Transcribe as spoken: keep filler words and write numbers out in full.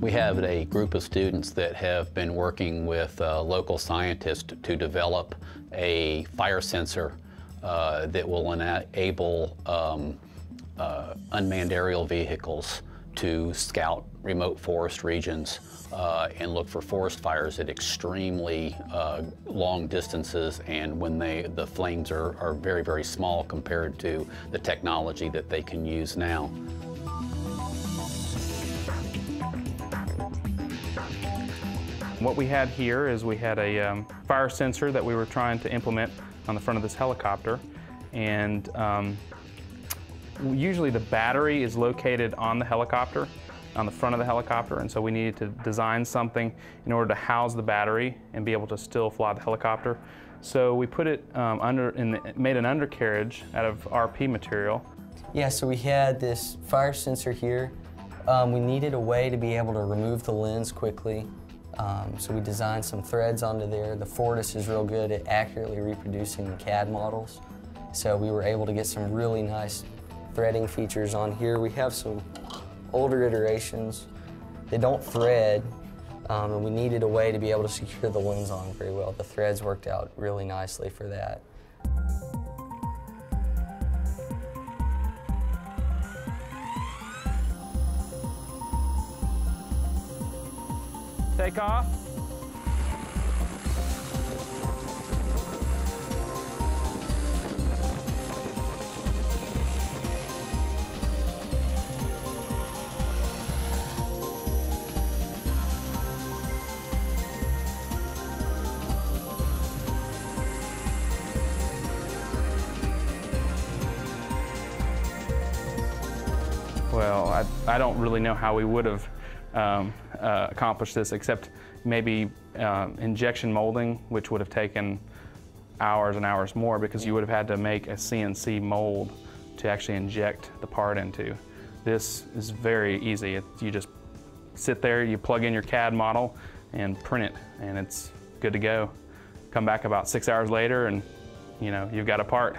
We have a group of students that have been working with uh, local scientists to develop a fire sensor uh, that will enable um, uh, unmanned aerial vehicles to scout remote forest regions uh, and look for forest fires at extremely uh, long distances, and when they, the flames are, are very, very small compared to the technology that they can use now. What we had here is we had a um, fire sensor that we were trying to implement on the front of this helicopter, and um, usually the battery is located on the helicopter, on the front of the helicopter, and so we needed to design something in order to house the battery and be able to still fly the helicopter. So we put it um, under, in the, made an undercarriage out of R P material. Yeah, so we had this fire sensor here. Um, we needed a way to be able to remove the lens quickly, um, so we designed some threads onto there. The Fortus is real good at accurately reproducing the C A D models, so we were able to get some really nice threading features on here. We have some older iterations. They don't thread, um, and we needed a way to be able to secure the lens on very well. The threads worked out really nicely for that. Take off. Well, I, I don't really know how we would have um, uh, accomplished this, except maybe uh, injection molding, which would have taken hours and hours more, because you would have had to make a C N C mold to actually inject the part into. This is very easy. It, you just sit there, you plug in your C A D model and print it, and it's good to go. Come back about six hours later and, you know, you've got a part.